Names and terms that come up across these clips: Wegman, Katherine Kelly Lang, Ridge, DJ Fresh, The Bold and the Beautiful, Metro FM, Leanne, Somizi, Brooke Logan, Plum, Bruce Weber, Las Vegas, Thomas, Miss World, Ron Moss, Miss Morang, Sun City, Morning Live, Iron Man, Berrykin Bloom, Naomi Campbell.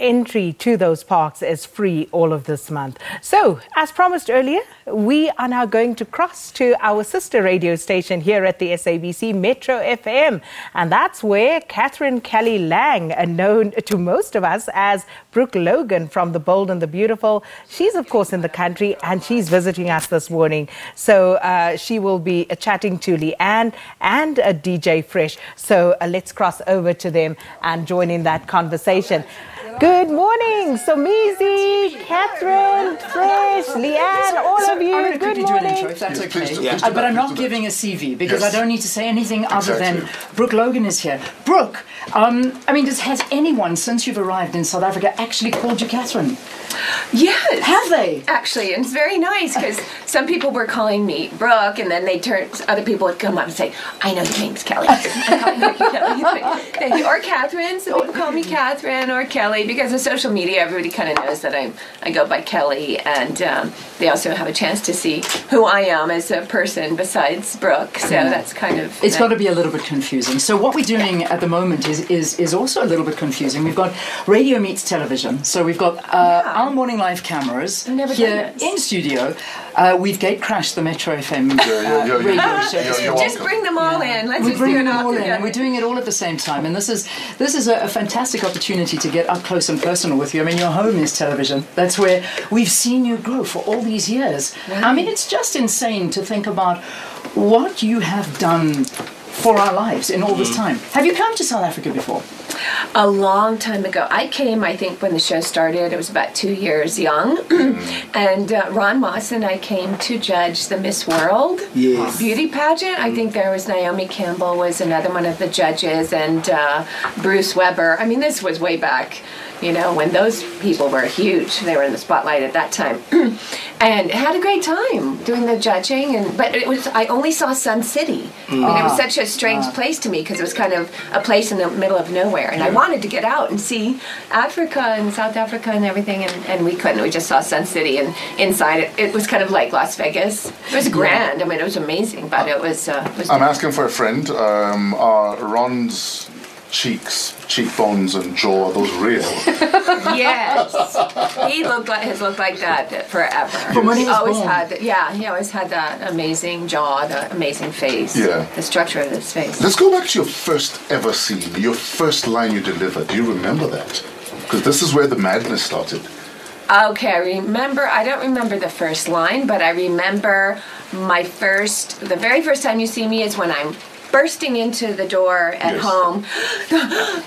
Entry to those parks is free all of this month. So, as promised earlier, we are now going to cross to our sister radio station here at the SABC, Metro FM. And that's where Katherine Kelly Lang, known to most of us as Brooke Logan from The Bold and the Beautiful, she's of course in the country and she's visiting us this morning. So she will be chatting to Leanne and DJ Fresh. So let's cross over to them and join in that conversation. Good morning, Somizi, Katherine, Fresh, Leanne, all of you. I'm going to quickly do an intro, if that's okay. Yeah. But I'm not giving a CV because I don't need to say anything other than Brooke Logan is here. Brooke, I mean, has anyone since you've arrived in South Africa actually called you Katherine? Yes. Have they? Actually, and it's very nice because some people were calling me Brooke, and then they other people would come up and say, I know James Kelly. Thank you. Or Katherine, some people call me Katherine or Kelly because of social media. Everybody kind of knows that I go by Kelly, and they also have a chance to see who I am as a person besides Brooke. So that's kind of... It's got to be a little bit confusing. So what we're doing at the moment is also a little bit confusing. We've got radio meets television. So we've got... our Morning Live cameras here in studio. We've gate-crashed the Metro FM radio show. Just bring them all in. Let's bring them all in. We're doing it all at the same time. And this is a fantastic opportunity to get up close and personal with you. I mean, your home is television. That's where we've seen you grow for all these years. Right. I mean, it's just insane to think about what you have done for our lives in all this time. Have you come to South Africa before? A long time ago. I came, I think, when the show started. It was about 2 years young. And Ron Moss and I came to judge the Miss World beauty pageant. I think there was Naomi Campbell was another one of the judges, and Bruce Weber. I mean, this was way back, you know, when those people were huge. They were in the spotlight at that time. And had a great time doing the judging. But it was, I only saw Sun City. I mean, it was such a strange place to me because it was kind of a place in the middle of nowhere. And I wanted to get out and see Africa and South Africa and everything. And we couldn't. We just saw Sun City. And inside it, it was kind of like Las Vegas. It was grand. I mean, it was amazing. But it was... I'm asking for a friend. Ron's... cheekbones and jaw, are those real? Yes. He has looked like that forever. But when he was always born. He always had that amazing jaw, that amazing face, the structure of his face. Let's go back to your first ever scene, your first line you delivered. Do you remember that? Because this is where the madness started. Okay, I don't remember the first line, but I remember the very first time you see me is when I'm bursting into the door at home,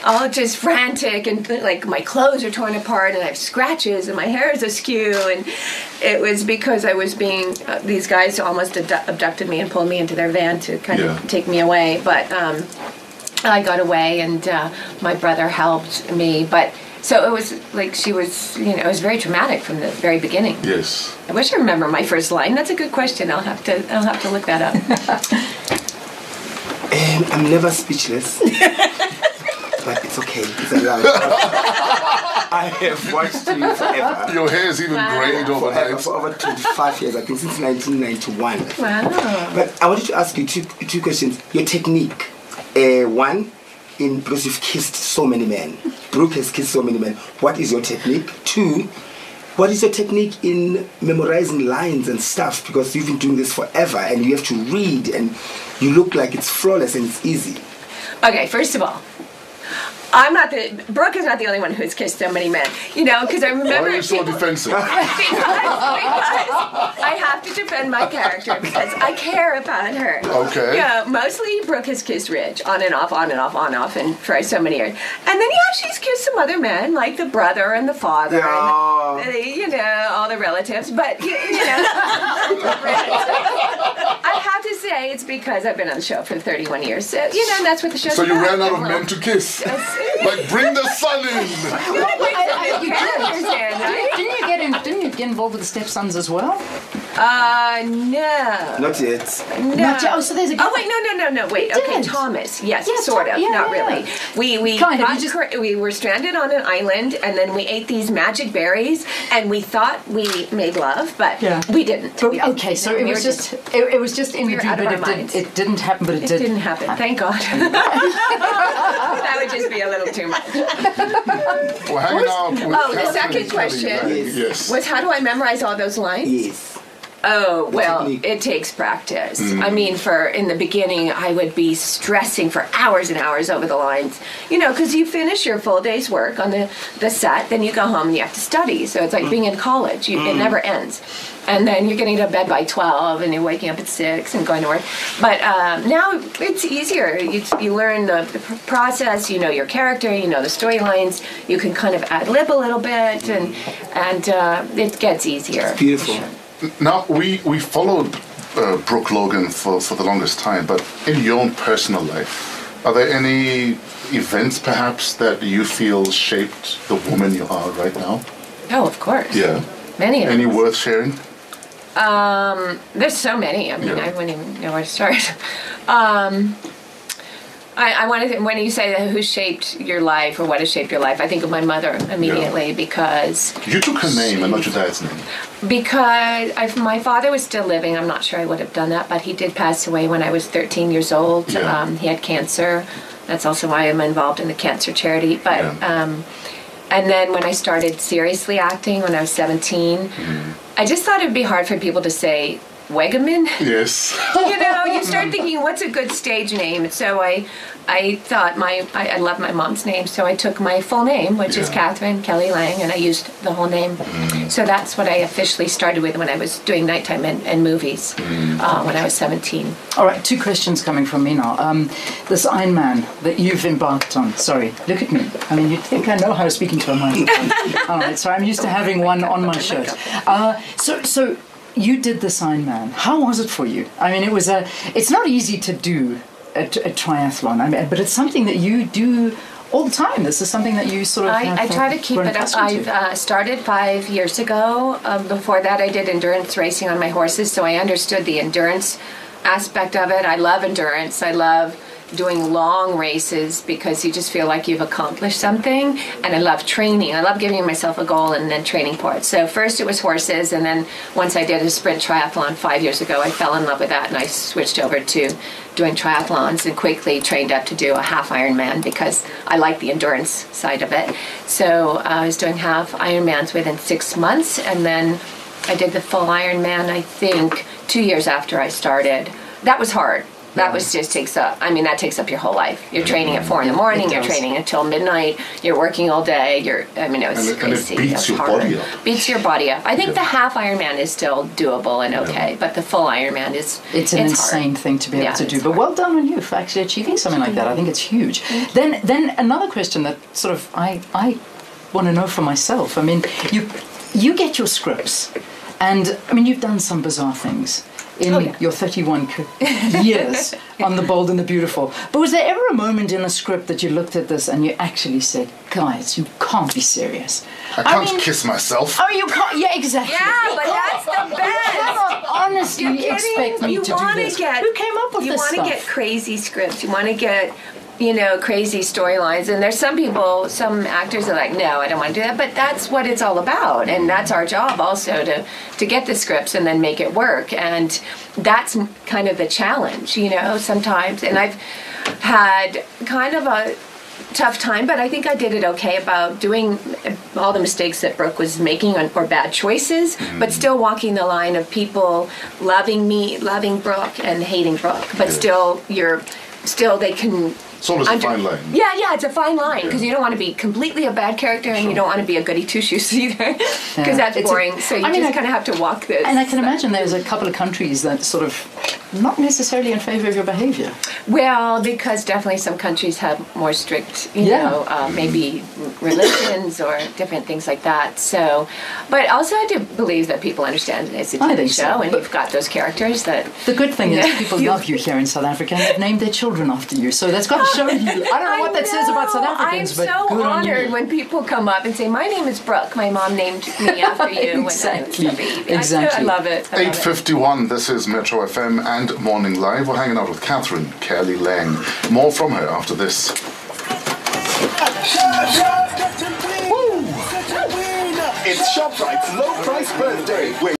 all just frantic, and like my clothes are torn apart and I have scratches and my hair is askew, and it was because I was being, these guys almost abducted me and pulled me into their van to kind of take me away, but I got away, and my brother helped me, but so it was like she was, you know, it was very traumatic from the very beginning. Yes. I wish I remember my first line. That's a good question. I'll have to look that up. I'm never speechless, but it's okay, it's allowed. I have watched you forever. Your hair is even grayed overnight. For over 25 years, I think, since 1991. Wow. But I wanted to ask you two questions. Your technique. One, in Bruce, you've kissed so many men. Brooke has kissed so many men. What is your technique? Two, what is your technique in memorizing lines and stuff? Because you've been doing this forever and you have to read, and you look like it's flawless and it's easy. Okay, first of all, Brooke is not the only one who's kissed so many men. You know, because I remember... Why are you so defensive? Because I have to defend my character because I care about her. Okay. Yeah, mostly Brooke has kissed Ridge on and off, and for so many years. And then, yeah, she's kissed some other men, like the brother and the father and, you know, all the relatives. But, you know, I have to say it's because I've been on the show for 31 years. So, you know, that's what the show's about. So you ran out of men to kiss. Like, bring the sun in! Well, I, you did. Didn't you get get involved with the stepsons as well? No. Not yet. No. Not yet. Oh, so there's a. Oh wait, no. Wait. Okay, Thomas. Yes, yeah, sort of. Yeah, not really. We were stranded on an island, and then we ate these magic berries, and we thought we made love, but we didn't. But, okay, so it was just in the deep, but it didn't happen. But it didn't happen. Thank God. That would just be a little too much. Oh, the second question was, how do I memorize all those lines? Yes. Oh, well, it takes practice. Mm. I mean, in the beginning, I would be stressing for hours and hours over the lines, because you finish your full day's work on the set, then you go home and you have to study. So it's like being in college. It never ends. And then you're getting to bed by 12, and you're waking up at 6 and going to work. But now it's easier. You learn the process. You know your character. You know the storylines. You can kind of ad-lib a little bit, and it gets easier. It's beautiful. Sure. Now, we followed Brooke Logan for the longest time, but in your own personal life, are there any events, perhaps, that you feel shaped the woman you are right now? Oh, of course. Yeah. Many of them. Any worth sharing? There's so many. I mean, I wouldn't even know where to start. I wanted to, when you say that, who shaped your life or what has shaped your life, I think of my mother immediately because... You took her name and not your dad's name. Because if my father was still living, I'm not sure I would have done that, but he did pass away when I was 13 years old. Yeah. He had cancer. That's also why I'm involved in the cancer charity. But and then when I started seriously acting when I was 17, I just thought it would be hard for people to say... Wegman? Yes. You start thinking, what's a good stage name? So I thought I love my mom's name, so I took my full name, which is Katherine Kelly Lang, and I used the whole name. So that's what I officially started with when I was doing nighttime and movies when I was 17. All right, two questions coming from me now. This Iron Man that you've embarked on. Sorry, look at me. I mean, you'd think I know how to speak into a microphone. All right, so I'm used to having one on my shirt. So. You did the Iron Man. How was it for you? I mean, it's not easy to do a triathlon, I mean, but it's something that you do all the time. This is something that you sort of... I try to keep it up. I've started 5 years ago. Before that, I did endurance racing on my horses, so I understood the endurance aspect of it. I love endurance. I love doing long races because you just feel like you've accomplished something, and I love training. I love giving myself a goal and then training for it. So first it was horses, and then once I did a sprint triathlon 5 years ago, I fell in love with that, and I switched over to doing triathlons and quickly trained up to do a half Ironman because I like the endurance side of it. So I was doing half Ironmans within 6 months, and then I did the full Ironman, I think, 2 years after I started. That was hard. That was just that takes up your whole life. You're training at 4 in the morning, you're training until midnight, you're working all day, it was crazy. And it beats your body up. Beats your body up. I think the half Ironman is still doable and okay, but the full Ironman is It's an insane thing to be able to do. But well done on you for actually achieving something like that. I think it's huge. Then another question that sort of I want to know for myself. I mean, you get your scripts, and I mean, you've done some bizarre things in your 31 years on The Bold and the Beautiful. But was there ever a moment in a script that you looked at this and you actually said, guys, you can't be serious. I mean, kiss myself. Oh, you can't. Yeah, exactly. Yeah, but that's the best. You cannot honestly expect me to do this. Who came up with this stuff? You want to get crazy scripts. You want to get... crazy storylines, and there's some actors are like, no, I don't want to do that, but that's what it's all about, and that's our job also to get the scripts and then make it work, and that's kind of the challenge, sometimes, and I've had kind of a tough time, but I think I did it okay about doing all the mistakes that Brooke was making or bad choices, but still walking the line of people loving me, loving Brooke, and hating Brooke, but still they can... It's always a fine line. Yeah, it's a fine line, because you don't want to be completely a bad character, and you don't want to be a goody-two-shoes either, because that's boring. So you kind of have to walk this. And I can imagine there's a couple of countries that sort of not necessarily in favor of your behavior. Well, because definitely some countries have more strict, you know, maybe religions or different things like that. So, but also I do believe that people understand it's a TV show, and you've got those characters that... The good thing is people love you here in South Africa, and they've named their children after you, so that's got to show you. I don't know what that says about South Africans, but I'm so honored when people come up and say, my name is Brooke, my mom named me after you. Exactly. When I was a baby. Exactly. I love it. 8:51, this is Metro FM and Morning Live. We're hanging out with Katherine Kelly Lang. More from her after this. Woo! It's ShopRite's low price birthday. Wait.